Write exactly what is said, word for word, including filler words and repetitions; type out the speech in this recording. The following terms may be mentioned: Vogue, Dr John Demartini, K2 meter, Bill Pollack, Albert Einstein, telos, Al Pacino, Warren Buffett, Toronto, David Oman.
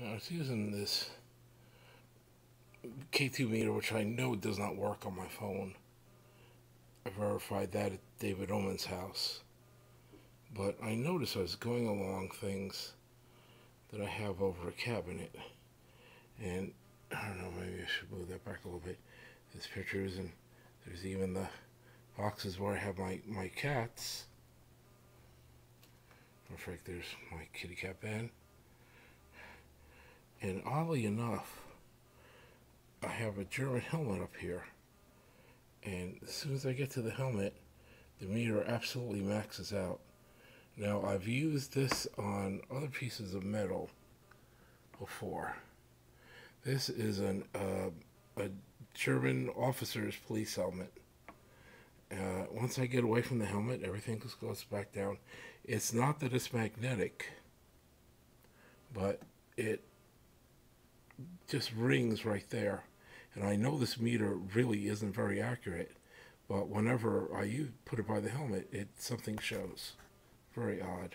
You know, I was using this K two meter, which I know does not work on my phone. I verified that at David Oman's house. But I noticed I was going along things that I have over a cabinet. And I don't know, maybe I should move that back a little bit. There's pictures, and there's even the boxes where I have my, my cats. In fact, there's my kitty cat bed. And oddly enough, I have a German helmet up here. And as soon as I get to the helmet, the meter absolutely maxes out. Now, I've used this on other pieces of metal before. This is an uh, a German officer's police helmet. Uh, once I get away from the helmet, everything just goes back down. It's not that it's magnetic, but it just rings right there. And I know this meter really isn't very accurate, but whenever I put it by the helmet, it something shows. Very odd.